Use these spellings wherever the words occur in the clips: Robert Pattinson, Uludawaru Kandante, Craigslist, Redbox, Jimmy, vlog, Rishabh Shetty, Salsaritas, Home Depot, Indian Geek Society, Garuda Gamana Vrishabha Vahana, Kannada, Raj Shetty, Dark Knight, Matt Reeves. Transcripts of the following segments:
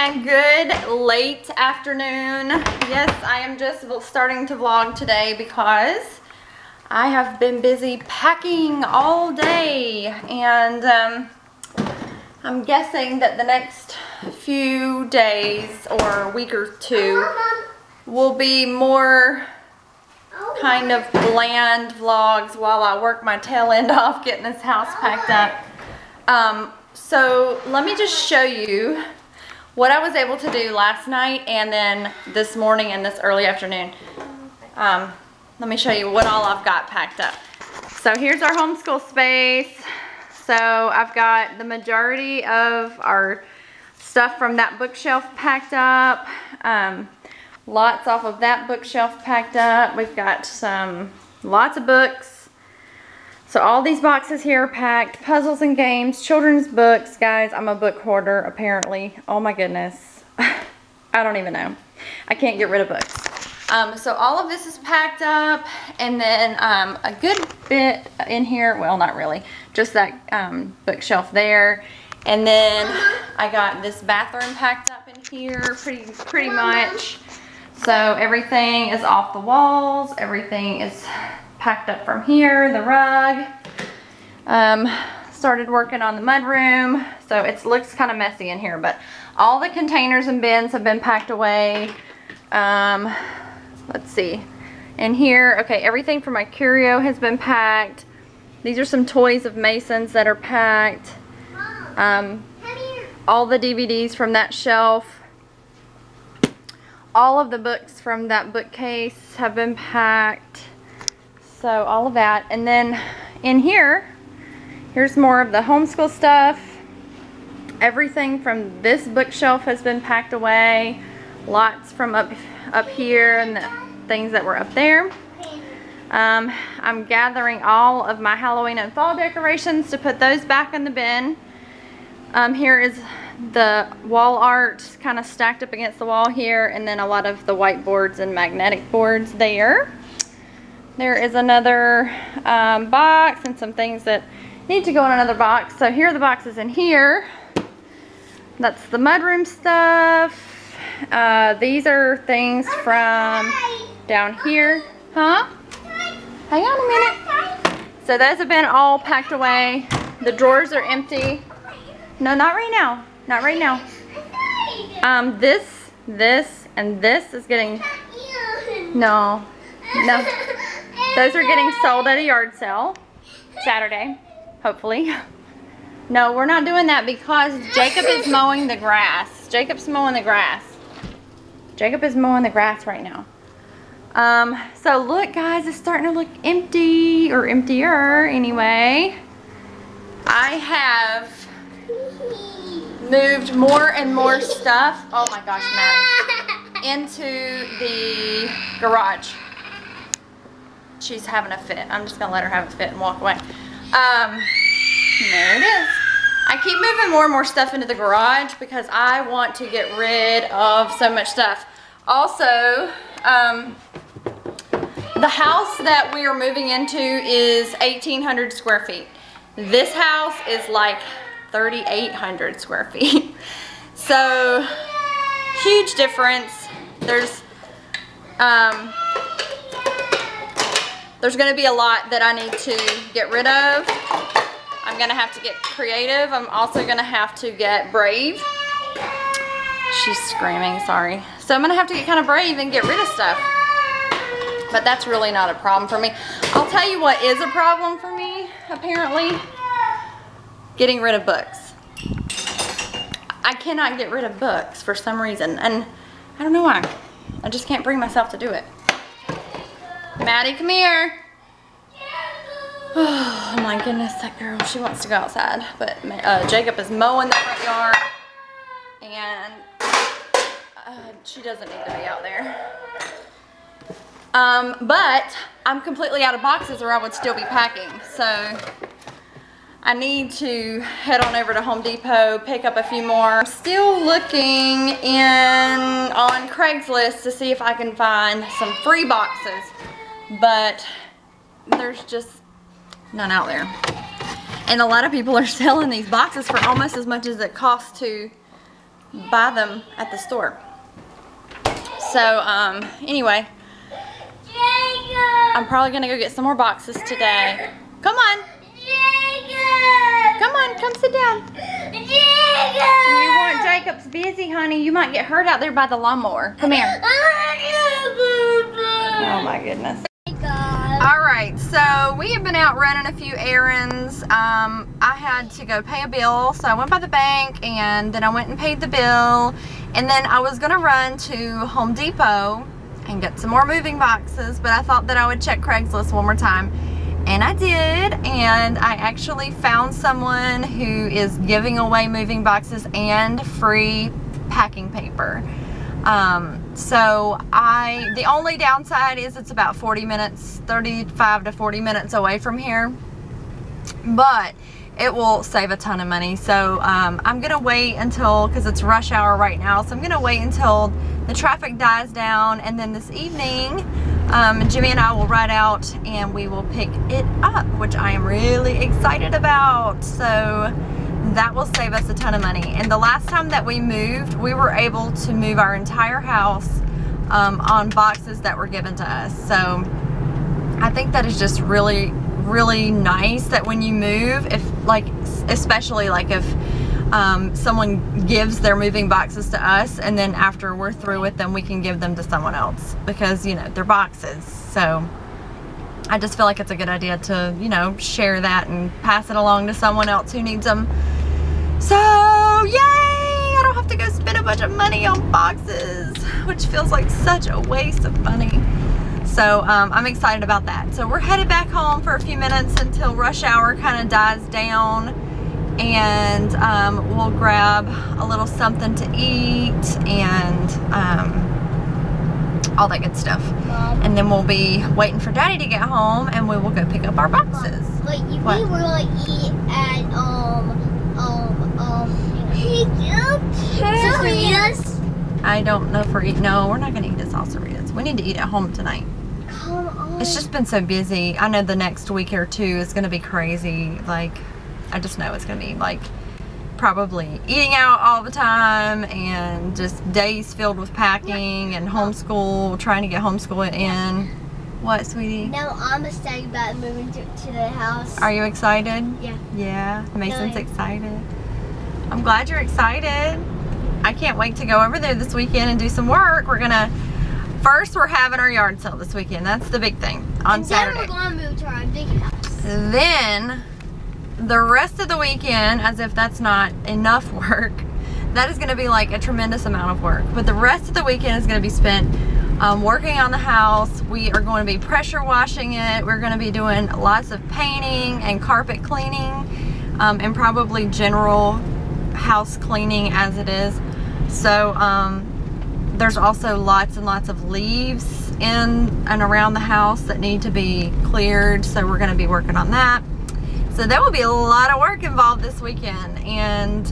and good late afternoon. Yes, I am just starting to vlog today because I have been busy packing all day, and I'm guessing that the next few days or week or two will be more kind of bland vlogs while I work my tail end off getting this house packed up. So let me just show you what I was able to do last night and then this morning and this early afternoon. Let me show you what all I've got packed up. So here's our homeschool space. So I've got the majority of our stuff from that bookshelf packed up. Lots off of that bookshelf packed up. We've got lots of books. So all these boxes here are packed. Puzzles and games, children's books. Guys, I'm a book hoarder apparently. Oh my goodness. I don't even know. I can't get rid of books. So all of this is packed up, and then a good bit in here, well not really, just that bookshelf there. And then I got this bathroom packed up in here pretty much. So everything is off the walls, everything is packed up from here, the rug. Started working on the mudroom, so it looks kind of messy in here, but all the containers and bins have been packed away. Let's see, in here, okay, everything from my curio has been packed. These are some toys of Mason's that are packed. All the DVDs from that shelf, all of the books from that bookcase have been packed, so all of that. And then in here, here's more of the homeschool stuff. Everything from this bookshelf has been packed away, lots from up here and the things that were up there. I'm gathering all of my Halloween and fall decorations to put those back in the bin. Here is the wall art kind of stacked up against the wall here, and then a lot of the whiteboards and magnetic boards there. There is another box and some things that need to go in another box. So here are the boxes in here. That's the mudroom stuff. These are things from down here. Huh? Hang on a minute. So those have been all packed away. The drawers are empty. No, not right now. Not right now. This, and this is getting... No. No. Those are getting sold at a yard sale Saturday, hopefully. No, we're not doing that because Jacob is mowing the grass. Jacob's mowing the grass. Jacob is mowing the grass right now. So look, guys, it's starting to look empty, or emptier anyway. I have moved more and more stuff, oh my gosh, Maddie, into the garage. She's having a fit. I'm just gonna let her have a fit and walk away. There it is. I keep moving more and more stuff into the garage because I want to get rid of so much stuff. Also, the house that we are moving into is 1,800 square feet. This house is like 3,800 square feet. So, huge difference. There's gonna be a lot that I need to get rid of. I'm gonna have to get creative. I'm also gonna have to get brave. She's screaming, sorry. So I'm gonna have to get kind of brave and get rid of stuff. But that's really not a problem for me. I'll tell you what is a problem for me, apparently. Getting rid of books. I cannot get rid of books for some reason, and I don't know why. I just can't bring myself to do it. Maddie, come here. Oh my goodness, that girl, she wants to go outside, but Jacob is mowing the front yard, and she doesn't need to be out there. But I'm completely out of boxes, or I would still be packing, so I need to head on over to Home Depot, pick up a few more. I'm still looking on Craigslist to see if I can find some free boxes, but there's just none out there. And a lot of people are selling these boxes for almost as much as it costs to buy them at the store. So anyway, I'm probably gonna go get some more boxes today. Come on. Come on, come sit down. You want Jacob's busy, honey. You might get hurt out there by the lawnmower. Come here. Oh my goodness. Alright, so we have been out running a few errands. I had to go pay a bill, so I went by the bank and then I went and paid the bill. And then I was going to run to Home Depot and get some more moving boxes, but I thought that I would check Craigslist one more time. And I did, and I actually found someone who is giving away moving boxes and free packing paper. The only downside is it's about 40 minutes, 35 to 40 minutes away from here, but it will save a ton of money. So, I'm going to wait until, cause it's rush hour right now. So I'm going to wait until the traffic dies down. And then this evening, Jimmy and I will ride out and we will pick it up, which I am really excited about. So that will save us a ton of money. And the last time that we moved, we were able to move our entire house on boxes that were given to us. So I think that is just really, really nice that when you move, if like, especially like if someone gives their moving boxes to us and then after we're through with them, we can give them to someone else because, you know, they're boxes. So I just feel like it's a good idea to, you know, share that and pass it along to someone else who needs them. So, yay! I don't have to go spend a bunch of money on boxes, which feels like such a waste of money. So, I'm excited about that. So, we're headed back home for a few minutes until rush hour kind of dies down. And we'll grab a little something to eat and all that good stuff. And then we'll be waiting for Daddy to get home and we will go pick up our boxes. But we were going to eat at, Salsaritas. I don't know for eat. No, we're not going to eat at Salsaritas. We need to eat at home tonight. Come on. It's just been so busy. I know the next week or two is going to be crazy. Like, I just know it's going to be like probably eating out all the time and just days filled with packing and homeschool, trying to get homeschool in. What, sweetie? No, I'm excited about moving to the house. Are you excited? Yeah. Yeah, Mason's excited. I'm glad you're excited. I can't wait to go over there this weekend and do some work. We're going to, first we're having our yard sale this weekend. That's the big thing on Saturday. Then we're going to move to our big house. Then the rest of the weekend, as if that's not enough work, that is going to be like a tremendous amount of work. But the rest of the weekend is going to be spent working on the house. We are going to be pressure washing it. We're going to be doing lots of painting and carpet cleaning and probably general house cleaning as it is. So there's also lots and lots of leaves in and around the house that need to be cleared. So we're going to be working on that. So there will be a lot of work involved this weekend, and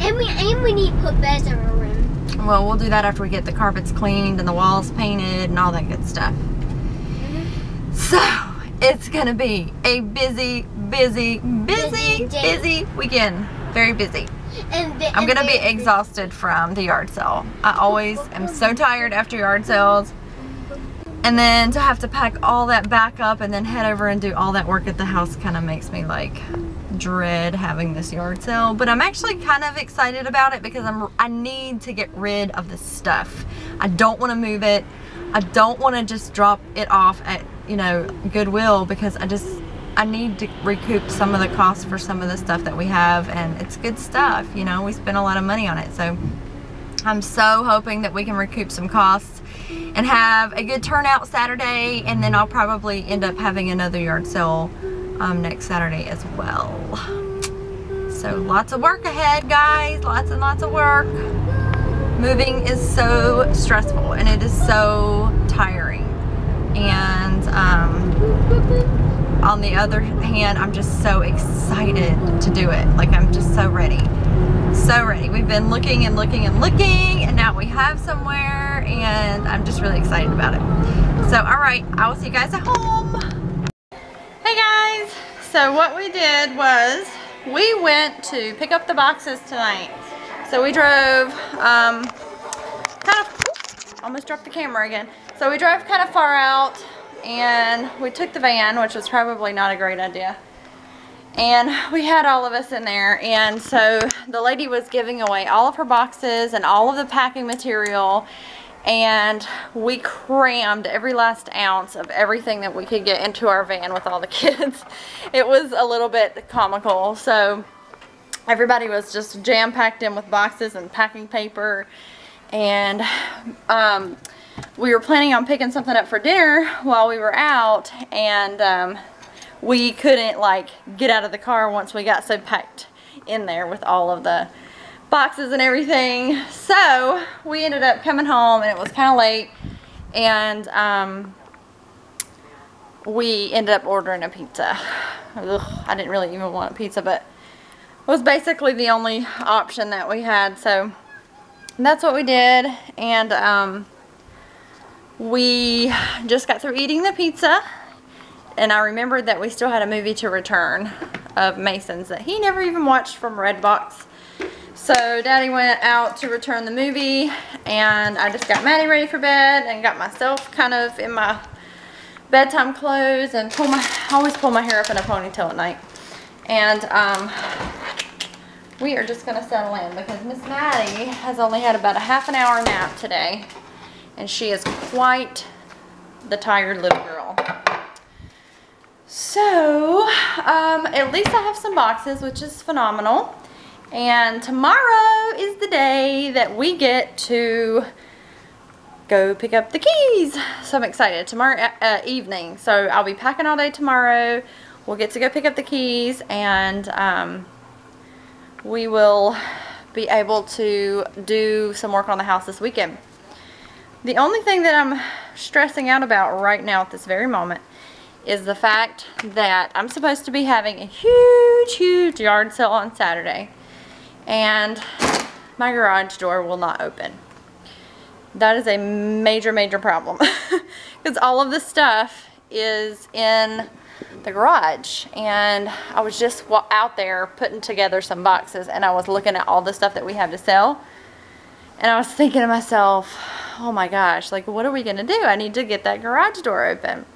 we need to put beds in our room. Well, we'll do that after we get the carpets cleaned and the walls painted and all that good stuff. Mm-hmm. So it's gonna be a busy weekend. Very busy. I'm gonna be exhausted from the yard sale. I always am so tired after yard sales. And then to have to pack all that back up and then head over and do all that work at the house kind of makes me like dread having this yard sale. But I'm actually kind of excited about it because I need to get rid of the stuff. I don't want to move it. I don't want to just drop it off at, you know, Goodwill because I need to recoup some of the costs for some of the stuff that we have, and it's good stuff, you know. We spend a lot of money on it, so I'm so hoping that we can recoup some costs and have a good turnout Saturday, and then I'll probably end up having another yard sale next Saturday as well. So lots of work ahead, guys. Lots and lots of work. Moving is so stressful and it is so tiring, and on the other hand, I'm just so excited to do it. Like, I'm just so ready. So ready. We've been looking and looking and looking, and now we have somewhere, and I'm just really excited about it. So, alright, I will see you guys at home. Hey guys, so what we did was we went to pick up the boxes tonight. So we drove kind of, almost dropped the camera again. So we drove kind of far out and we took the van, which was probably not a great idea. And we had all of us in there, and so the lady was giving away all of her boxes and all of the packing material, and we crammed every last ounce of everything that we could get into our van with all the kids. It was a little bit comical. So everybody was just jam-packed in with boxes and packing paper, and we were planning on picking something up for dinner while we were out, and we couldn't like get out of the car once we got so packed in there with all of the boxes and everything. So we ended up coming home and it was kind of late, and we ended up ordering a pizza. Ugh, I didn't really even want a pizza, but it was basically the only option that we had. So that's what we did, and we just got through eating the pizza. And I remembered that we still had a movie to return of Mason's that he never even watched from Redbox. So Daddy went out to return the movie, and I just got Maddie ready for bed and got myself kind of in my bedtime clothes, and I always pull my hair up in a ponytail at night. And we are just going to settle in because Miss Maddie has only had about a half an hour nap today, and she is quite the tired little girl. So, at least I have some boxes, which is phenomenal. And tomorrow is the day that we get to go pick up the keys. So I'm excited. Tomorrow evening. So I'll be packing all day tomorrow. We'll get to go pick up the keys, and we will be able to do some work on the house this weekend. The only thing that I'm stressing out about right now at this very moment is the fact that I'm supposed to be having a huge yard sale on Saturday, and my garage door will not open. That is a major problem because all of the stuff is in the garage, and I was just out there putting together some boxes, and I was looking at all the stuff that we have to sell, and I was thinking to myself, oh my gosh, like, what are we gonna do? I need to get that garage door open.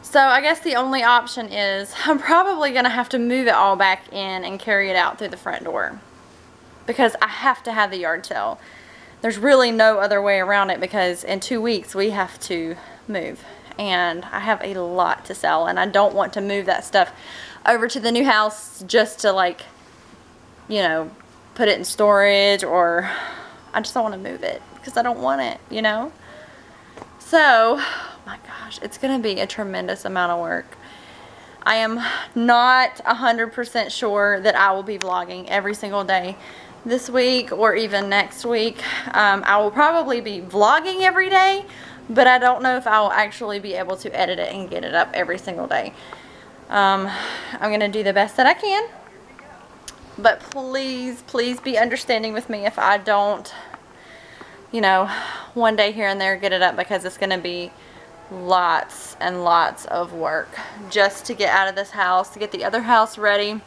So I guess the only option is I'm probably going to have to move it all back in and carry it out through the front door, because I have to have the yard sale. There's really no other way around it, because in 2 weeks we have to move, and I have a lot to sell, and I don't want to move that stuff over to the new house just to, like, you know, put it in storage, or I just don't want to move it because I don't want it, you know. So my gosh, it's going to be a tremendous amount of work. I am not 100% sure that I will be vlogging every single day this week or even next week. I will probably be vlogging every day, but I don't know if I will actually be able to edit it and get it up every single day. I'm going to do the best that I can, but please be understanding with me if I don't, you know, one day here and there get it up, because it's going to be lots and lots of work just to get out of this house, to get the other house ready.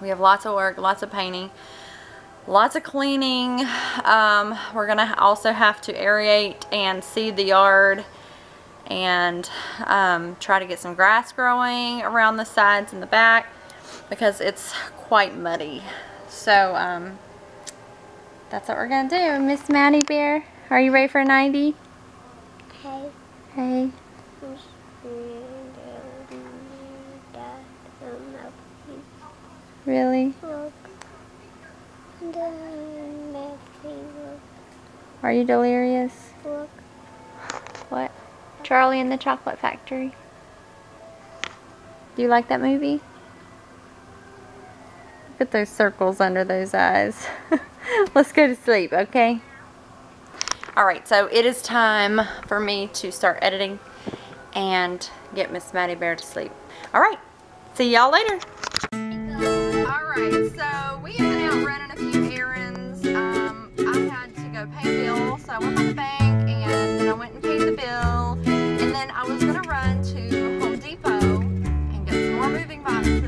We have lots of work, lots of painting, lots of cleaning. We're gonna also have to aerate and seed the yard, and try to get some grass growing around the sides and the back, because it's quite muddy. So that's what we're gonna do. Miss Maddie Bear, are you ready for a 90? Okay. Hey. Really? Are you delirious? Look. What? Charlie and the Chocolate Factory. Do you like that movie? Look at those circles under those eyes. Let's go to sleep, okay? Alright, so it is time for me to start editing and get Miss Maddie Bear to sleep. Alright, see y'all later. Alright, so we have been out running a few errands. I had to go pay a bill, so I went to the bank, and then I went and paid the bill. And then I was going to run to Home Depot and get some more moving boxes.